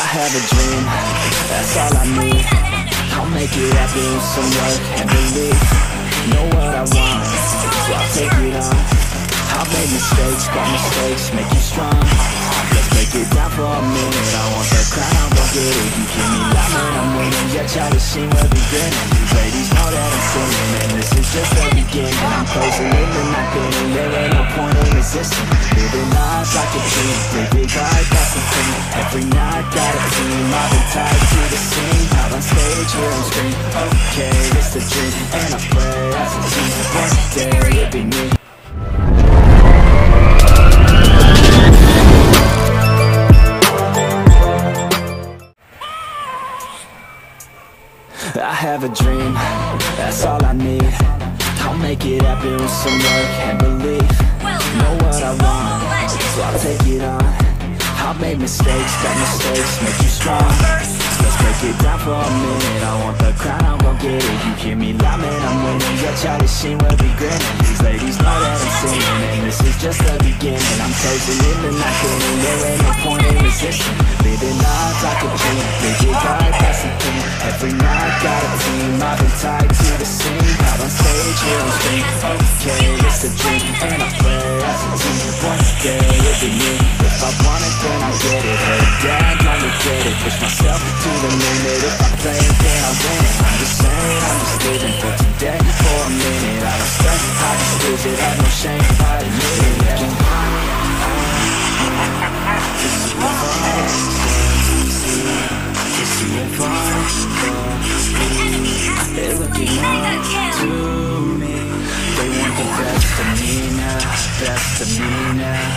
I have a dream, that's all I need. I'll make it happen with some work and belief. Know what I want, so I'll take it on. I've made mistakes, but mistakes make you strong. Let's break it down for a minute. I want the crown, I'm gon' get it. You give me life when I'm winning. Yeah, try to see where beginning. These ladies know that I'm sinning, and this is just the beginning. I'm closing in and I'm pinning. There ain't no point in resisting. Living life like a dream, live it right, that's the thing. Every night got a dream, I've been tied to the scene. Out on stage, here on screen, okay, it's the dream. And I pray as a team, one day it'll be me. I have a dream, that's all I need. I'll make it happen with some work and belief. Know what I want, so I'll take it on. I've made mistakes, but mistakes make you strong. Let's break it down for a minute. I want the crown, I'm gon' get it. You hear me loud, man, I'm winning. Your childish sheen will be grinning. These ladies know that I'm singing, and this is just the beginning. I'm closing in and I'm getting. There ain't no point in resisting. Living life like a dream, make it right, that's the thing. Every night got a team, I've been tied to the scene. Out on stage, here on screen, okay, it's a dream. And I play as a team, one day it'll be me. If I want it, then I'll get it. Head down, don't regret it. Push myself to the limit. If I play it, then I'll win it. I'm just saying, I'm just living for today, for a minute. I don't stress, I just lose it. Have no shame, I admit it. Best of me now,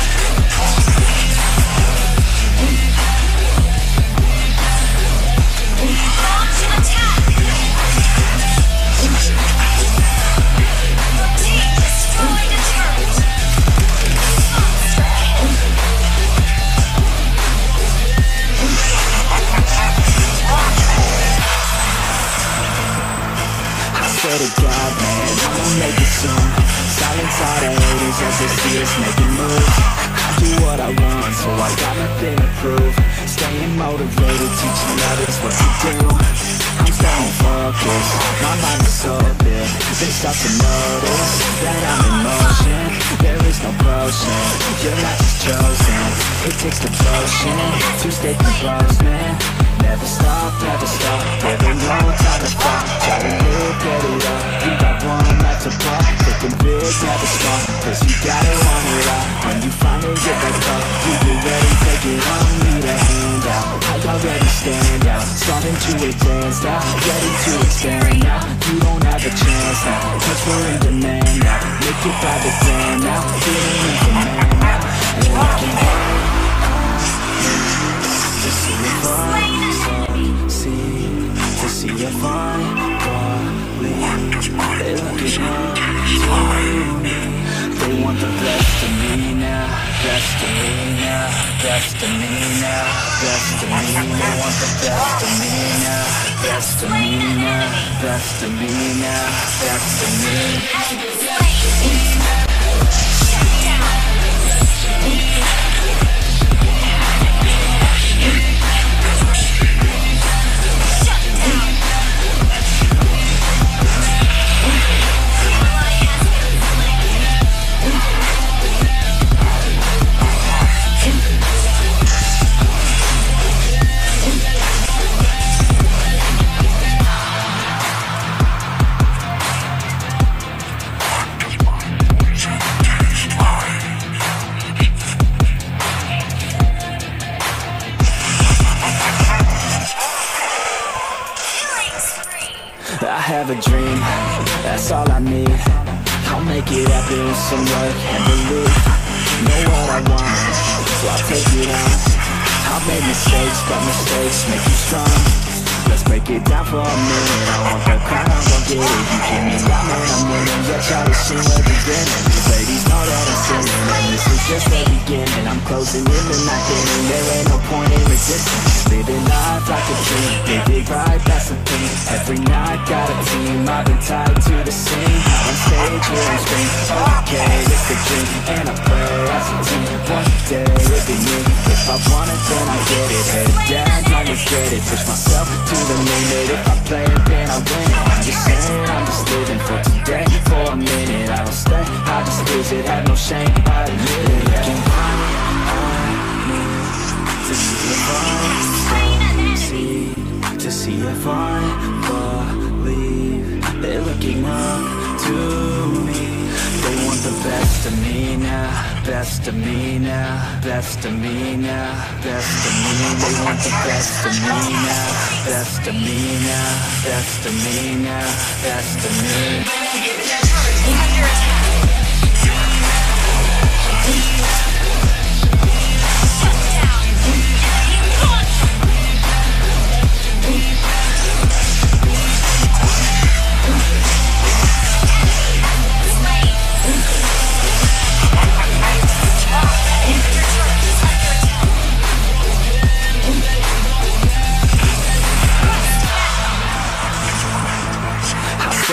making moves. I do what I want, so I got nothing to prove. Staying motivated, teaching others what to do. I'm staying focused, my mind is open. They start to notice that I'm in motion. There is no potion, you're not just chosen. It takes devotion to stay composed, man. Never stop, never stop, never know time to stop. Try to live, get it up, you got one life to pop. Thinking big, never stop, cause you got it. When you finally get back up, you get ready, take it on, need a hand out. I already stand out, starting to advance now. Ready to expand now, you don't have a chance now. Cause we're in demand now, make it by the grand now. Feeling in demand now, and I can to see if I fall. They're looking on to me. They want the best of me now, best of me now, best of me now, best of me. They want the best of me now, best of me now, best of me now, best of me. I have a dream, that's all I need. I'll make it happen with some work and belief. Know what I want, so I'll take it on. I've made mistakes, but mistakes make you strong. Let's break it down for a minute. I want the crown, I'm gon' get it. You hear me loud, man, I'm winning. Your childish sheen will be grinning. These ladies know that I'm sinning, and this is just the beginning. I'm closing in and not getting. There ain't no point in resisting. reckless, living life like a dream. They dig right past the pain. Every night got a team, I've been tied to the scene. On stage, here on screen, okay, it's the dream. And I pray as a team, one day it'll be me. If I want it, then I get it. Head down, time to get it. Push myself to the limit. If I play it, then I win it. I'm just saying, I'm just living for today. For a minute, I don't stay, I just lose it. Have no shame, I admit it. Looking to see if I succeed, to see if I believe. They're looking up to me. They want the best of me now, best of me now, best of me now, best of me. They want the best of me now, best of me now, best of me now, best of me.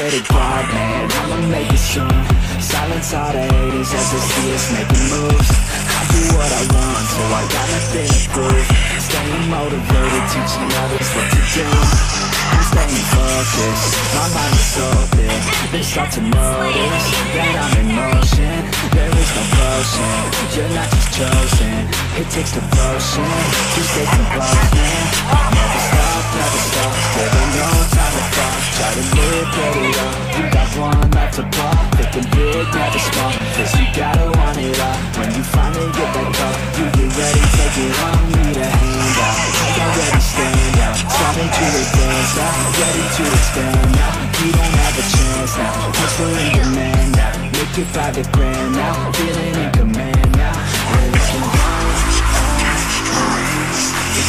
Goodbye, man, I'ma make it soon. Silence all the haters as they see us making moves. I do what I want, so I got nothing to prove. Staying motivated, teaching others what to do. I'm staying focused, my mind is open. They start to notice that I'm in motion. There is no potion, you're not just chosen. It takes devotion, you stay composed, man. Never stop, never stop, there ain't no time to fall. Try to live, get it up, you got one life to pop. Thinking big, never small, cause you gotta want it all. When you finally get that call, you get ready, take it on, need a hand out. I already stand out, starting to advance out. Ready to expand now, you don't have a chance now. Hustling in demand now, make it $5,000 now. Feeling in command now, we're looking on. To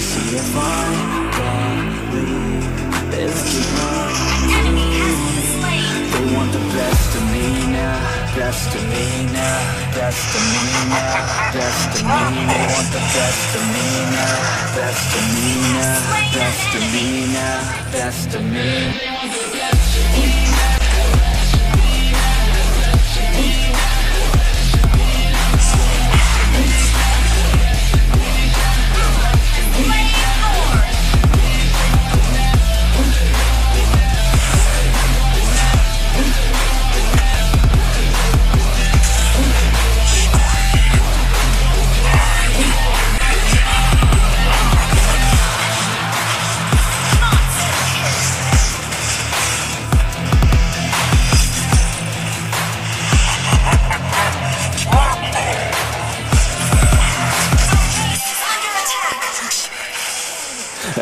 see if I best of me now, best of me now, best of me. They want the best of me now, best of me now, best of me now, best of me.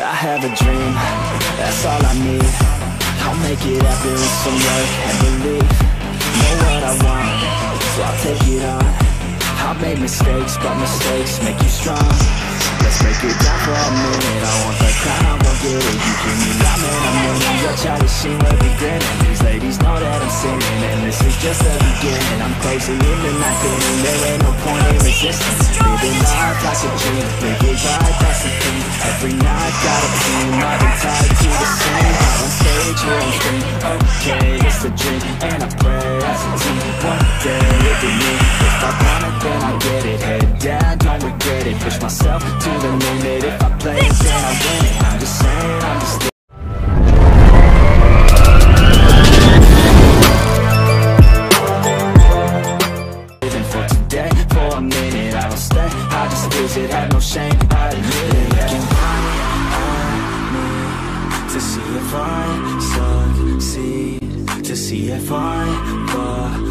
I have a dream, that's all I need. I'll make it happen with some work and belief. Know what I want, so I'll take it on. I've made mistakes, but mistakes make you strong. Let's break it down for a minute. I want the crown, I'm gon' get it. You give me my man, I'm winning. Your childish sheen will be grinning. These ladies know that I'm sinning, and this is just the beginning. I'm crazy in the night, and there ain't no point in resistance. Living life like a dream, bring it right, that's the thing. Every night got a team, I've been tied to the scene. Out on stage, here on screen, okay, it's a dream. And I pray as a team, one day it'll be me. If I want it, then I get it. Head down, don't regret it. Push myself to the limit. If I play it, then I win it. I'm just saying, I'm just living. Living for today, for a minute, I don't stay. I just lose it, have no shame, I admit it. To see if I succeed, to see if I